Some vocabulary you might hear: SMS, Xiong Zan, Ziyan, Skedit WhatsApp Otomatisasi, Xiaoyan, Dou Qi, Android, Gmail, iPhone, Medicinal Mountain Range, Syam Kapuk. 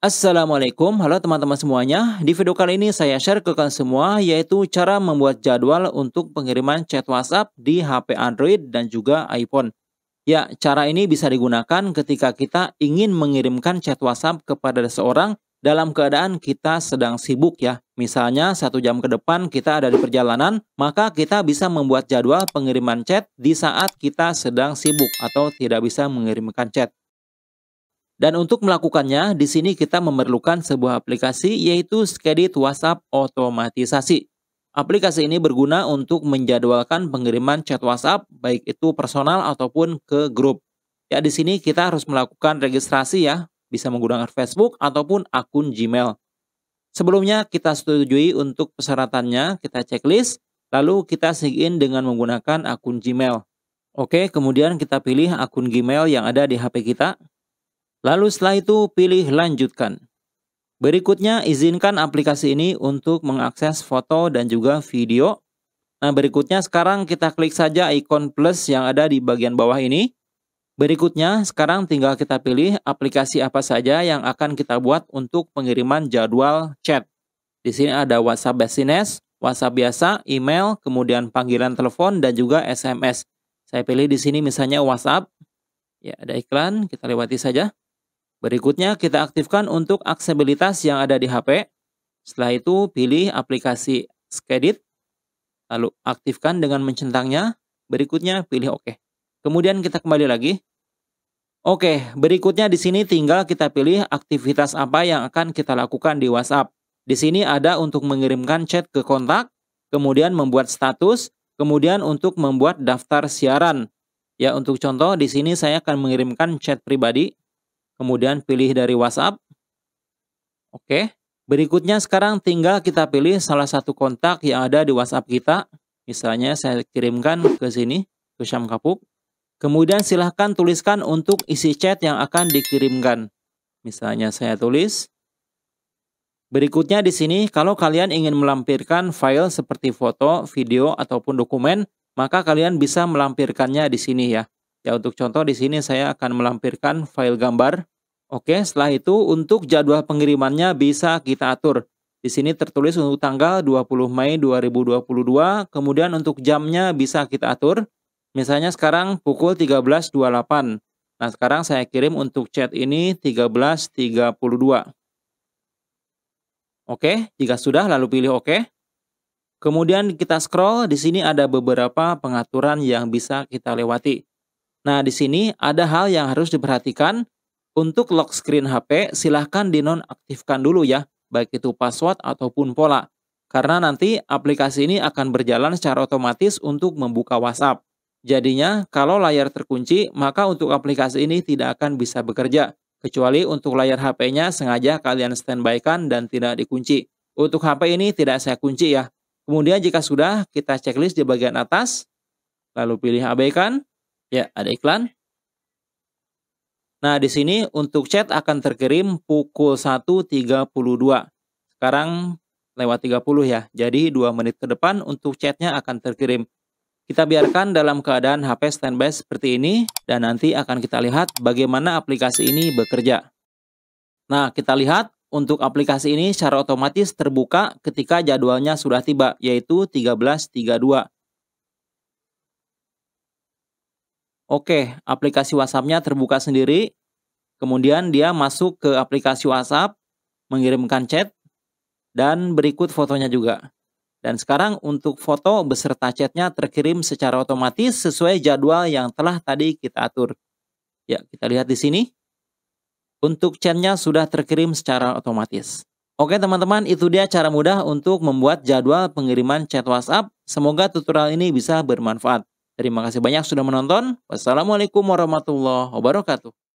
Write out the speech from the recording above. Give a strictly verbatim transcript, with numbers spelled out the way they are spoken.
Assalamualaikum, halo teman-teman semuanya. Di video kali ini saya share ke kalian semua yaitu cara membuat jadwal untuk pengiriman chat WhatsApp di H P Android dan juga iPhone. Ya, cara ini bisa digunakan ketika kita ingin mengirimkan chat WhatsApp kepada seseorang dalam keadaan kita sedang sibuk ya. Misalnya satu jam ke depan kita ada di perjalanan, maka kita bisa membuat jadwal pengiriman chat di saat kita sedang sibuk atau tidak bisa mengirimkan chat. Dan untuk melakukannya, di sini kita memerlukan sebuah aplikasi yaitu Skedit WhatsApp Otomatisasi. Aplikasi ini berguna untuk menjadwalkan pengiriman chat WhatsApp, baik itu personal ataupun ke grup. Ya, di sini kita harus melakukan registrasi ya, bisa menggunakan Facebook ataupun akun Gmail. Sebelumnya kita setujui untuk persyaratannya, kita checklist, lalu kita sign in dengan menggunakan akun Gmail. Oke, kemudian kita pilih akun Gmail yang ada di H P kita. Lalu setelah itu pilih lanjutkan. Berikutnya izinkan aplikasi ini untuk mengakses foto dan juga video. Nah berikutnya sekarang kita klik saja ikon plus yang ada di bagian bawah ini. Berikutnya sekarang tinggal kita pilih aplikasi apa saja yang akan kita buat untuk pengiriman jadwal chat. Di sini ada WhatsApp Business, WhatsApp biasa, email, kemudian panggilan telepon dan juga S M S. Saya pilih di sini misalnya WhatsApp. Ya ada iklan, kita lewati saja. Berikutnya kita aktifkan untuk aksesibilitas yang ada di H P. Setelah itu pilih aplikasi Skedit, lalu aktifkan dengan mencentangnya. Berikutnya pilih OK. Kemudian kita kembali lagi. Oke, berikutnya di sini tinggal kita pilih aktivitas apa yang akan kita lakukan di WhatsApp. Di sini ada untuk mengirimkan chat ke kontak, kemudian membuat status, kemudian untuk membuat daftar siaran. Ya, untuk contoh di sini saya akan mengirimkan chat pribadi. Kemudian pilih dari WhatsApp. Oke. Berikutnya sekarang tinggal kita pilih salah satu kontak yang ada di WhatsApp kita. Misalnya saya kirimkan ke sini, ke Syam Kapuk. Kemudian silahkan tuliskan untuk isi chat yang akan dikirimkan. Misalnya saya tulis. Berikutnya di sini, kalau kalian ingin melampirkan file seperti foto, video, ataupun dokumen, maka kalian bisa melampirkannya di sini ya. Ya untuk contoh di sini saya akan melampirkan file gambar. Oke, setelah itu untuk jadwal pengirimannya bisa kita atur. Di sini tertulis untuk tanggal dua puluh Mei dua ribu dua puluh dua, kemudian untuk jamnya bisa kita atur. Misalnya sekarang pukul tiga belas dua puluh delapan. Nah, sekarang saya kirim untuk chat ini tiga belas tiga puluh dua. Oke, jika sudah lalu pilih OK. Kemudian kita scroll, di sini ada beberapa pengaturan yang bisa kita lewati. Nah, di sini ada hal yang harus diperhatikan. Untuk lock screen H P, silahkan dinonaktifkan dulu ya, baik itu password ataupun pola. Karena nanti aplikasi ini akan berjalan secara otomatis untuk membuka WhatsApp. Jadinya, kalau layar terkunci, maka untuk aplikasi ini tidak akan bisa bekerja. Kecuali untuk layar H P-nya sengaja kalian standby-kan dan tidak dikunci. Untuk H P ini tidak saya kunci ya. Kemudian jika sudah, kita checklist di bagian atas. Lalu pilih abaikan. Ya, ada iklan. Nah, di sini untuk chat akan terkirim pukul satu tiga puluh dua. Sekarang lewat tiga puluh ya. Jadi dua menit ke depan untuk chatnya akan terkirim. Kita biarkan dalam keadaan H P standby seperti ini. Dan nanti akan kita lihat bagaimana aplikasi ini bekerja. Nah, kita lihat untuk aplikasi ini secara otomatis terbuka ketika jadwalnya sudah tiba. Yaitu tiga belas tiga puluh dua. Oke, aplikasi WhatsApp-nya terbuka sendiri. Kemudian dia masuk ke aplikasi WhatsApp, mengirimkan chat, dan berikut fotonya juga. Dan sekarang untuk foto beserta chatnya terkirim secara otomatis sesuai jadwal yang telah tadi kita atur. Ya, kita lihat di sini. Untuk chatnya sudah terkirim secara otomatis. Oke teman-teman, itu dia cara mudah untuk membuat jadwal pengiriman chat WhatsApp. Semoga tutorial ini bisa bermanfaat. Terima kasih banyak sudah menonton. Wassalamualaikum warahmatullahi wabarakatuh.